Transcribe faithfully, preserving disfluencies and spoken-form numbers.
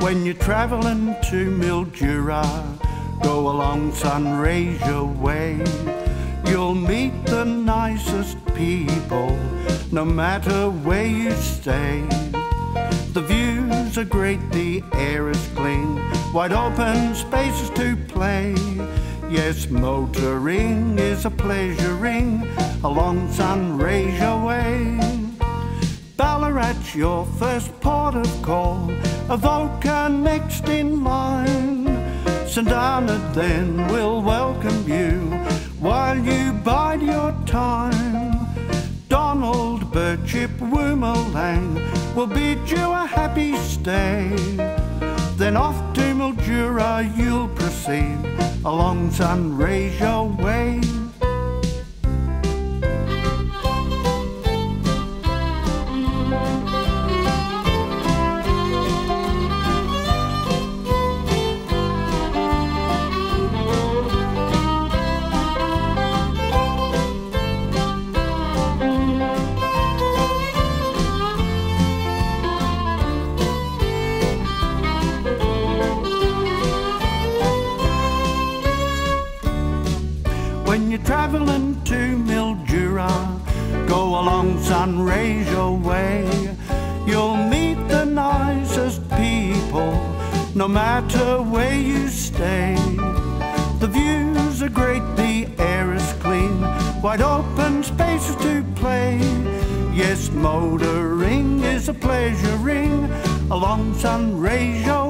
when you're travelling to Mildura. Go along Sunraysia Way. You'll meet the nicest people, no matter where you stay. The views are great, the air is clean, wide open spaces to play. Yes, motoring is a pleasuring along Sunraysia Way. Ballarat's your first port of call, Avoca next in line. Saint Arnold then will welcome you while you bide your time. Donald, Birchip, Woomelang will bid you a happy stay. Then off to Mildura you'll proceed along Sunraysia Way. When you're travelling to Mildura, go along Sunraysia Way. You'll meet the nicest people, no matter where you stay. The views are great, the air is clean, wide open spaces to play. Yes, motoring is a pleasuring along Sunraysia Way.